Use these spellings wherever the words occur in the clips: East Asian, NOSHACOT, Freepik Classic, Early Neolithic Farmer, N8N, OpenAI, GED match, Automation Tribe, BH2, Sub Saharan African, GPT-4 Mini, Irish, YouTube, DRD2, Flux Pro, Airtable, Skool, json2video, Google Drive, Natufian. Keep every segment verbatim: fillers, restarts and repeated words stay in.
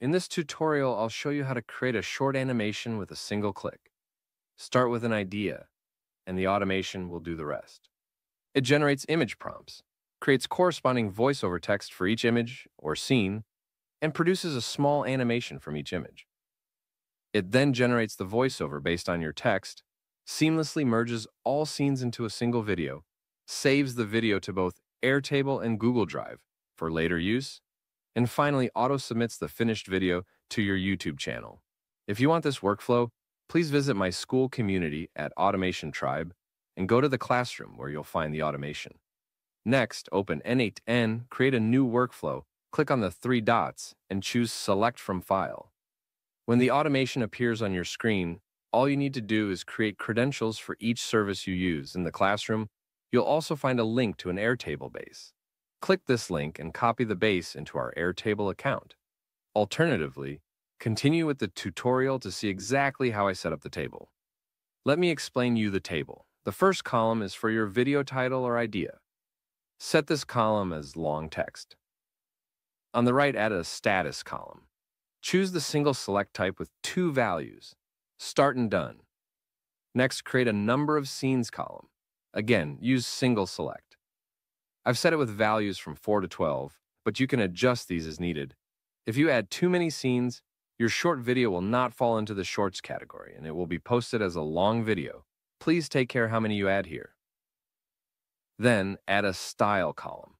In this tutorial, I'll show you how to create a short animation with a single click. Start with an idea, and the automation will do the rest. It generates image prompts, creates corresponding voiceover text for each image or scene, and produces a small animation from each image. It then generates the voiceover based on your text, seamlessly merges all scenes into a single video, saves the video to both Airtable and Google Drive for later use, and finally auto-submits the finished video to your YouTube channel. If you want this workflow, please visit my Skool community at Automation Tribe and go to the classroom where you'll find the automation. Next, open N eight N, create a new workflow, click on the three dots, and choose Select from File. When the automation appears on your screen, all you need to do is create credentials for each service you use. In the classroom, you'll also find a link to an Airtable base. Click this link and copy the base into our Airtable account. Alternatively, continue with the tutorial to see exactly how I set up the table. Let me explain you the table. The first column is for your video title or idea. Set this column as long text. On the right, add a status column. Choose the single select type with two values, start and done. Next, create a number of scenes column. Again, use single select. I've set it with values from four to twelve, but you can adjust these as needed. If you add too many scenes, your short video will not fall into the shorts category, and it will be posted as a long video. Please take care how many you add here. Then add a style column.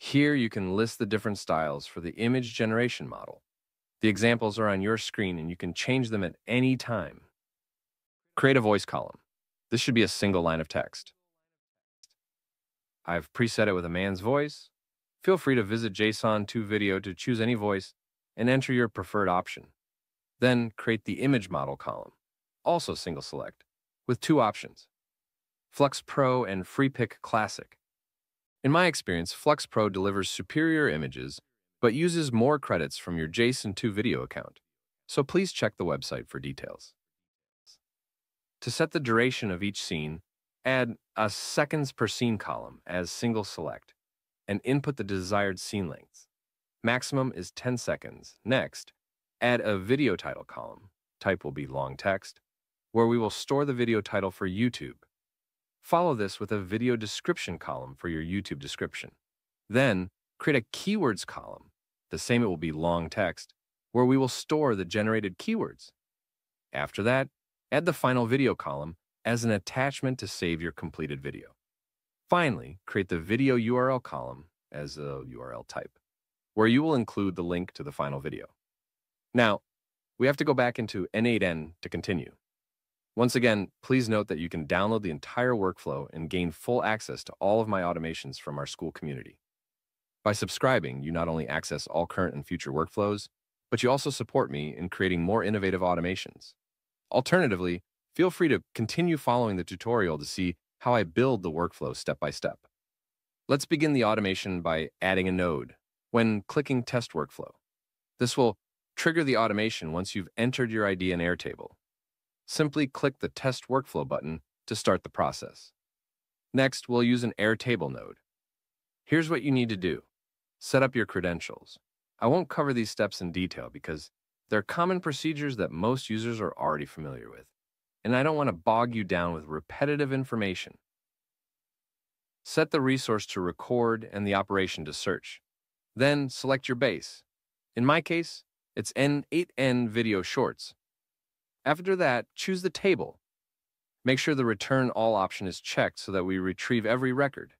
Here you can list the different styles for the image generation model. The examples are on your screen, and you can change them at any time. Create a voice column. This should be a single line of text. I've preset it with a man's voice. Feel free to visit JSON two Video to choose any voice and enter your preferred option. Then create the image model column, also single select, with two options, Flux Pro and Freepik Classic. In my experience, Flux Pro delivers superior images but uses more credits from your JSON two Video account, so please check the website for details. To set the duration of each scene, add a seconds per scene column as single select and input the desired scene lengths. Maximum is ten seconds. Next, add a video title column, type will be long text, where we will store the video title for YouTube. Follow this with a video description column for your YouTube description. Then, create a keywords column, the same it will be long text, where we will store the generated keywords. After that, add the final video column as an attachment to save your completed video. Finally, create the video U R L column as a U R L type, where you will include the link to the final video. Now, we have to go back into N eight N to continue. Once again, please note that you can download the entire workflow and gain full access to all of my automations from our Skool community. By subscribing, you not only access all current and future workflows, but you also support me in creating more innovative automations. Alternatively, feel free to continue following the tutorial to see how I build the workflow step by step. Let's begin the automation by adding a node when clicking Test Workflow. This will trigger the automation once you've entered your idea in Airtable. Simply click the Test Workflow button to start the process. Next, we'll use an Airtable node. Here's what you need to do. Set up your credentials. I won't cover these steps in detail because they're common procedures that most users are already familiar with, and I don't want to bog you down with repetitive information. Set the resource to record and the operation to search. Then select your base. In my case, it's N eight N Video Shorts. After that, choose the table. Make sure the Return All option is checked so that we retrieve every record.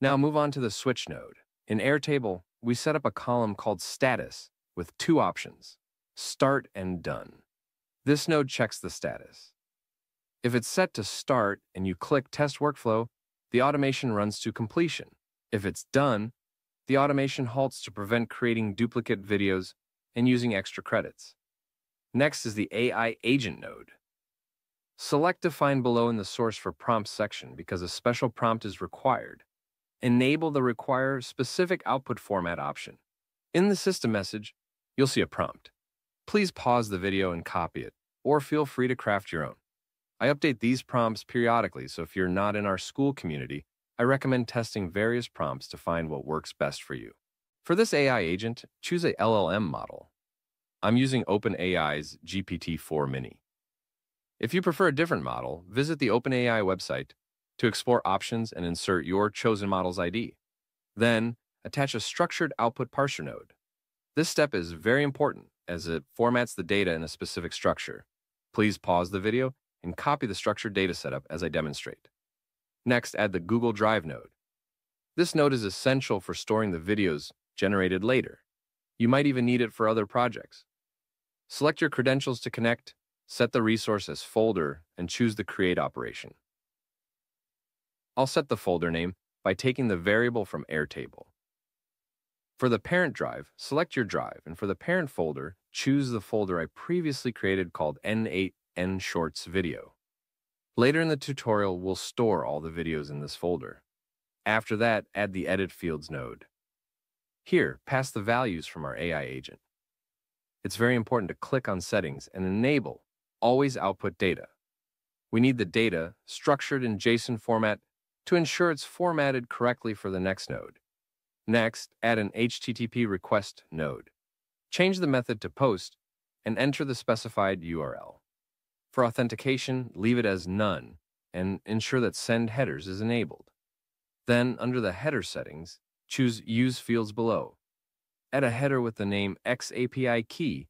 Now move on to the switch node. In Airtable, we set up a column called Status with two options, Start and Done. This node checks the status. If it's set to start and you click Test Workflow, the automation runs to completion. If it's done, the automation halts to prevent creating duplicate videos and using extra credits. Next is the A I Agent node. Select Define below in the Source for Prompts section because a special prompt is required. Enable the Require Specific Output Format option. In the system message, you'll see a prompt. Please pause the video and copy it, or feel free to craft your own. I update these prompts periodically, so if you're not in our Skool community, I recommend testing various prompts to find what works best for you. For this A I agent, choose a L L M model. I'm using OpenAI's G P T four Mini. If you prefer a different model, visit the OpenAI website to explore options and insert your chosen model's I D. Then, attach a structured output parser node. This step is very important as it formats the data in a specific structure. Please pause the video and copy the structured data setup as I demonstrate. Next, add the Google Drive node. This node is essential for storing the videos generated later. You might even need it for other projects. Select your credentials to connect, set the resource as folder, and choose the create operation. I'll set the folder name by taking the variable from Airtable. For the parent drive, select your drive, and for the parent folder, choose the folder I previously created called N eight N Shorts Video. Later in the tutorial, we'll store all the videos in this folder. After that, add the Edit Fields node. Here, pass the values from our A I agent. It's very important to click on Settings and enable Always Output Data. We need the data, structured in JSON format, to ensure it's formatted correctly for the next node. Next, add an H T T P request node. Change the method to POST and enter the specified U R L. For authentication, leave it as none and ensure that Send Headers is enabled. Then, under the Header settings, choose Use Fields Below. Add a header with the name X A P I Key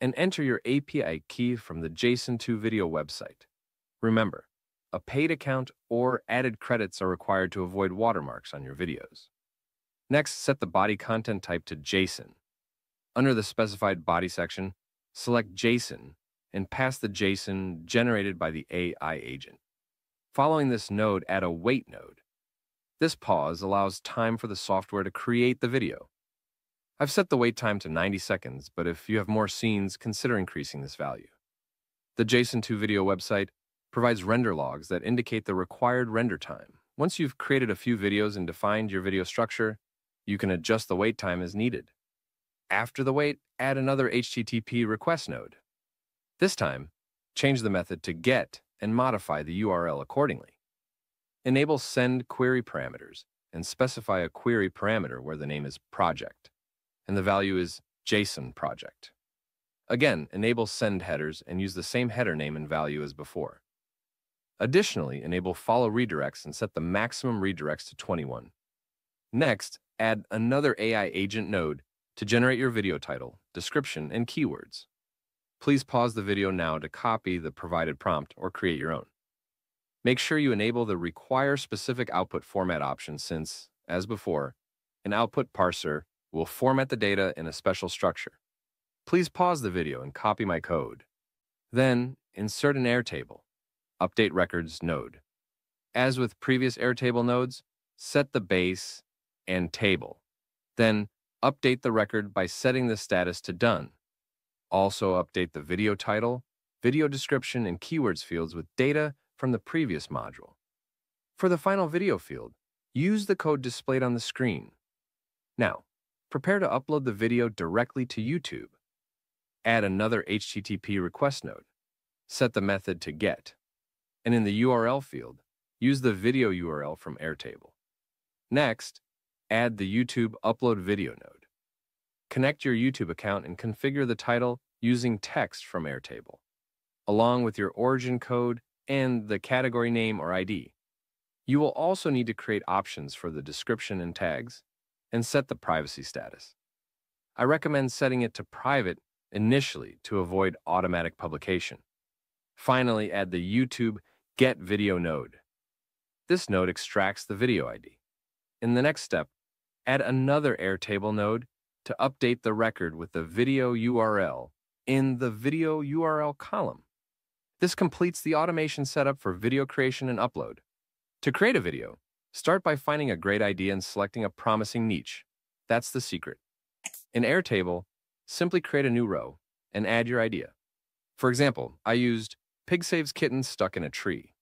and enter your A P I key from the JSON two Video website. Remember, a paid account or added credits are required to avoid watermarks on your videos. Next, set the body content type to JSON. Under the specified body section, select JSON and pass the JSON generated by the A I agent. Following this node, add a wait node. This pause allows time for the software to create the video. I've set the wait time to ninety seconds, but if you have more scenes, consider increasing this value. The JSON two Video website provides render logs that indicate the required render time. Once you've created a few videos and defined your video structure, you can adjust the wait time as needed. After the wait, add another H T T P request node. This time, change the method to GET and modify the U R L accordingly. Enable Send Query Parameters and specify a query parameter where the name is Project and the value is JSON Project. Again, enable Send Headers and use the same header name and value as before. Additionally, enable Follow Redirects and set the maximum redirects to twenty-one. Next, add another A I agent node to generate your video title, description, and keywords. Please pause the video now to copy the provided prompt or create your own. Make sure you enable the Require Specific Output Format option since, as before, an output parser will format the data in a special structure. Please pause the video and copy my code. Then, insert an Airtable Update Records node. As with previous Airtable nodes, set the base and table. Then, update the record by setting the status to Done. Also update the video title, video description, and keywords fields with data from the previous module. For the final video field, use the code displayed on the screen. Now, prepare to upload the video directly to YouTube. Add another H T T P request node. Set the method to GET. And in the U R L field, use the video U R L from Airtable. Next, add the YouTube Upload Video node. Connect your YouTube account and configure the title using text from Airtable, along with your origin code and the category name or I D. You will also need to create options for the description and tags and set the privacy status. I recommend setting it to private initially to avoid automatic publication. Finally, add the YouTube Get Video node. This node extracts the video I D. In the next step, add another Airtable node to update the record with the video U R L in the video U R L column. This completes the automation setup for video creation and upload. To create a video, start by finding a great idea and selecting a promising niche. That's the secret. In Airtable, simply create a new row and add your idea. For example, I used Pig Saves Kitten Stuck in a Tree.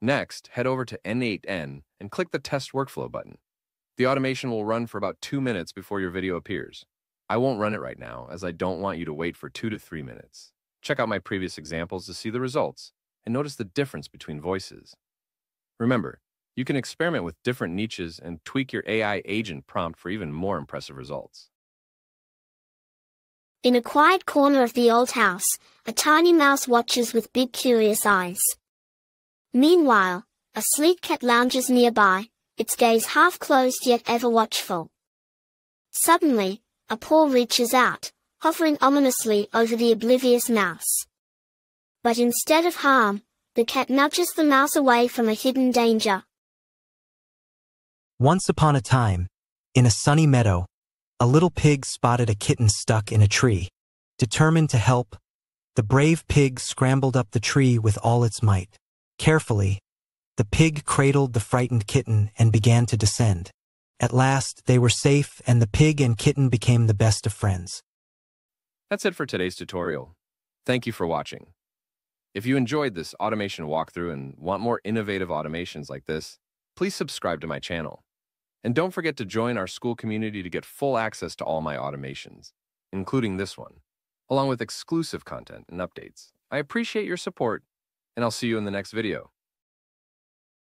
Next, head over to N eight N and click the Test Workflow button. The automation will run for about two minutes before your video appears. I won't run it right now as I don't want you to wait for two to three minutes. Check out my previous examples to see the results and notice the difference between voices. Remember, you can experiment with different niches and tweak your A I agent prompt for even more impressive results. In a quiet corner of the old house, a tiny mouse watches with big curious eyes. Meanwhile, a sleek cat lounges nearby, its gaze half-closed yet ever watchful. Suddenly, a paw reaches out, hovering ominously over the oblivious mouse. But instead of harm, the cat nudges the mouse away from a hidden danger. Once upon a time, in a sunny meadow, a little pig spotted a kitten stuck in a tree. Determined to help, the brave pig scrambled up the tree with all its might. Carefully, the pig cradled the frightened kitten and began to descend. At last, they were safe, and the pig and kitten became the best of friends. That's it for today's tutorial. Thank you for watching. If you enjoyed this automation walkthrough and want more innovative automations like this, please subscribe to my channel. And don't forget to join our Skool community to get full access to all my automations, including this one, along with exclusive content and updates. I appreciate your support, and I'll see you in the next video.